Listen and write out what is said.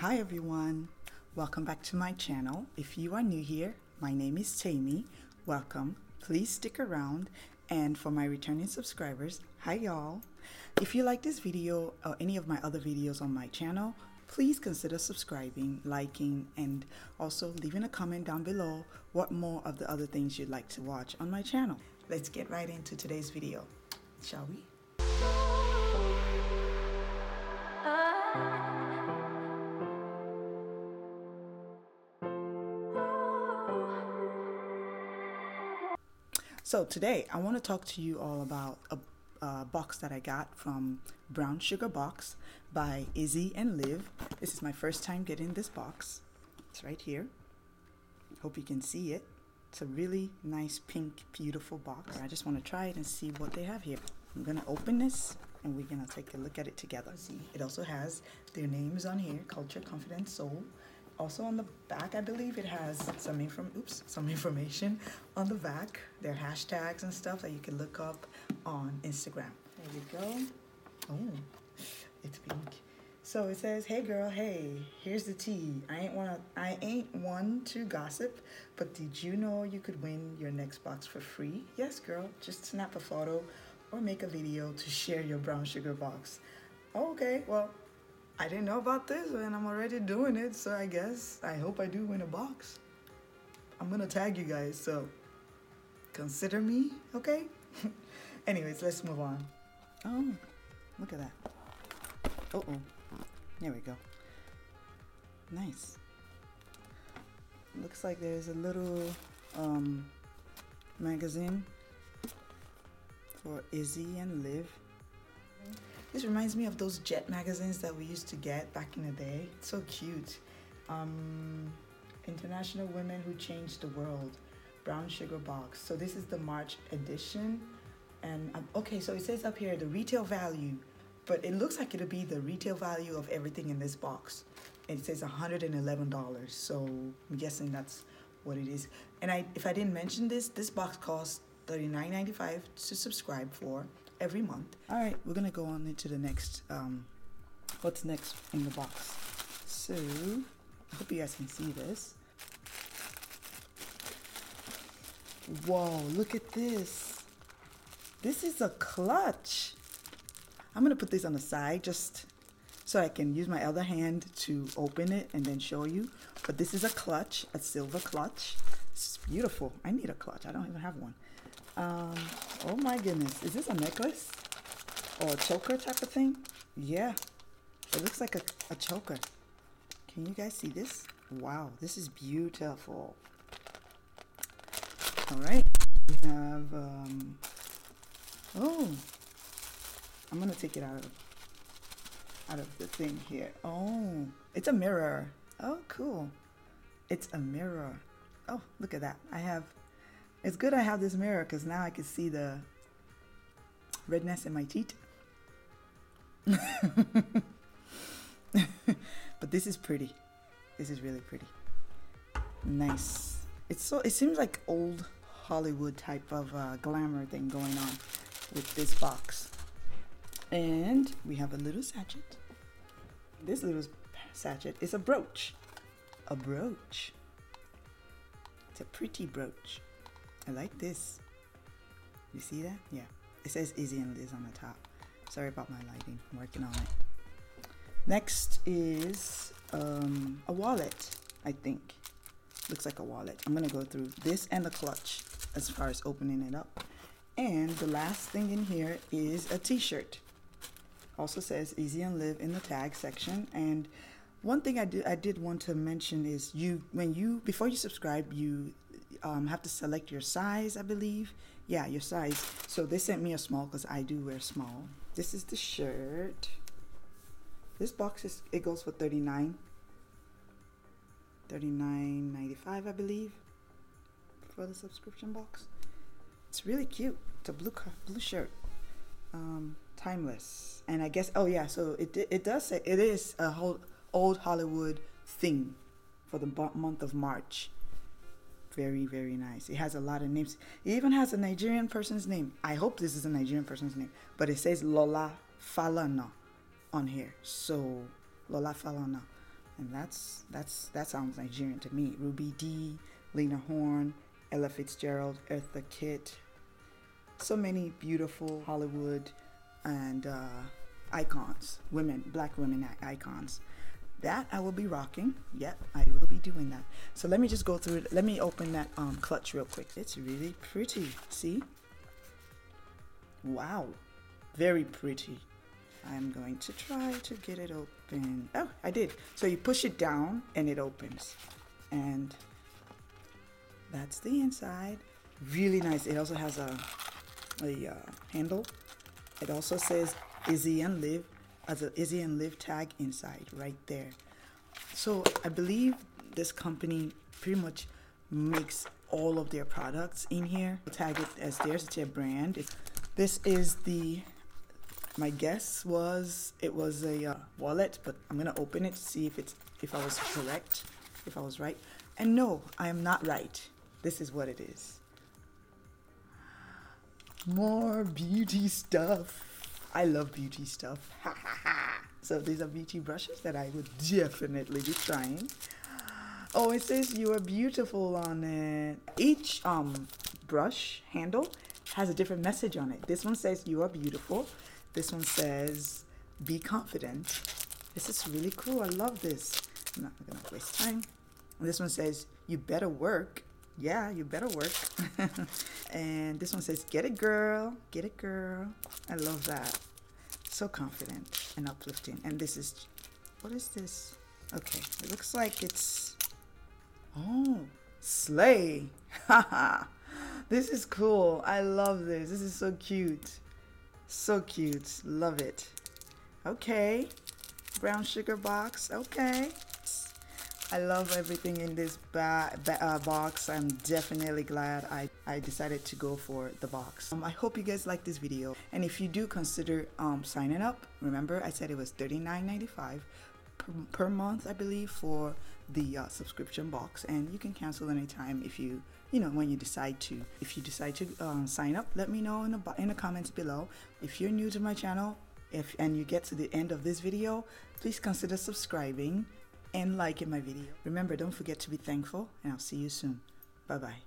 Hi everyone, welcome back to my channel. If you are new here, my name is Tammy. Welcome, please stick around. And for my returning subscribers, hi y'all. If you like this video or any of my other videos on my channel, please consider subscribing, liking, and also leaving a comment down below what more of the other things you'd like to watch on my channel. Let's get right into today's video, shall we? So today I want to talk to you all about a box that I got from Brown Sugar Box by Izzy and Liv. This is my first time getting this box. It's right here. Hope you can see it. It's a really nice pink, beautiful box. I just want to try it and see what they have here. I'm going to open this and we're going to take a look at it together. See, it also has their names on here, Culture, Confidence, Soul. Also on the back, I believe it has some information on the back. There are hashtags and stuff that you can look up on Instagram. There we go. Oh, it's pink. So it says, "Hey girl, hey, here's the tea. I ain't one to gossip, but did you know you could win your next box for free? Yes, girl, just snap a photo or make a video to share your Brown Sugar Box." Oh, okay, well, I didn't know about this and I'm already doing it, so I guess I hope I do win a box. I'm gonna tag you guys, so consider me, okay? Anyways, let's move on. Oh, look at that. Uh-oh, there we go. Nice. Looks like there's a little magazine for Izzy and Liv. This reminds me of those Jet magazines that we used to get back in the day. It's so cute. International Women Who Changed the World, Brown Sugar Box. So this is the March edition. And okay, so it says up here the retail value, but it looks like it'll be the retail value of everything in this box. It says $111, so I'm guessing that's what it is. And if I didn't mention this, this box costs $39.95 to subscribe for every month. All right, we're gonna go on into the next, what's next in the box. So, I hope you guys can see this. Whoa, look at this. This is a clutch. I'm gonna put this on the side just so I can use my other hand to open it and then show you. But this is a clutch, a silver clutch. It's beautiful. I need a clutch, I don't even have one. Oh my goodness, is this a necklace or a choker type of thing? Yeah, it looks like a choker. Can you guys see this? Wow, this is beautiful. All right, we have, oh, I'm gonna take it out of the thing here. Oh, it's a mirror. Oh, cool. It's a mirror. Oh, look at that. It's good I have this mirror because now I can see the redness in my teeth. But this is pretty. This is really pretty. Nice. It seems like old Hollywood type of glamour thing going on with this box. And we have a little sachet. This little sachet is a brooch. A brooch. It's a pretty brooch. I like this. You see that? Yeah. It says Izzy and Liz on the top. Sorry about my lighting. I'm working on it. Next is a wallet, I think. Looks like a wallet. I'm going to go through this and the clutch as far as opening it up. And the last thing in here is a t-shirt. Also says Izzy and Liv in the tag section. And one thing I did want to mention is before you subscribe, you have to select your size, I believe. Yeah, your size. So they sent me a small because I do wear small. This is the shirt. This box it goes for $39.95, I believe, for the subscription box. It's really cute. It's a blue shirt. Timeless. And I guess, oh yeah, so it does say it is a whole old Hollywood thing for the month of March. Very, very nice. It has a lot of names. It even has a Nigerian person's name. I hope this is a Nigerian person's name, but it says Lola Falana on here. So Lola Falana. And that's that sounds Nigerian to me. Ruby Dee, Lena Horne, Ella Fitzgerald, Eartha Kitt. So many beautiful Hollywood and icons, women, black women icons. That I will be rocking. Yep, I will be doing that. So let me just go through it. Let me open that clutch real quick. It's really pretty. See? Wow. Very pretty. I'm going to try to get it open. Oh, I did. So you push it down and it opens. And that's the inside. Really nice. It also has a handle. It also says Izzy and Liv as an Izzy and Liv tag inside right there. So I believe this company pretty much makes all of their products in here. They tag it as theirs. It's their brand. This is the... My guess was it was a wallet, but I'm gonna open it to see if I was correct, if I was right. And no, I am not right. This is what it is. More beauty stuff. I love beauty stuff. So these are beauty brushes that I would definitely be trying. Oh, it says you are beautiful on it. Each brush handle has a different message on it. This one says you are beautiful. This one says, be confident. This is really cool. I love this. I'm not going to waste time. This one says, you better work. Yeah, you better work. And this one says, get it, girl. Get it, girl. I love that. So confident and uplifting. And this is, what is this? Okay, it looks like it's, oh, slay. Haha. This is cool. I love this. This is so cute. So cute, love it. Okay, brown sugar box, okay. I love everything in this box. I'm definitely glad I decided to go for the box. I hope you guys like this video. And if you do, consider signing up. Remember, I said it was $39.95 per month, I believe, for the subscription box. And you can cancel anytime if you know, when you decide to. If you decide to sign up, let me know in the comments below. If you're new to my channel, and you get to the end of this video, please consider subscribing and liking my video. Remember, don't forget to be thankful, and I'll see you soon. Bye-bye.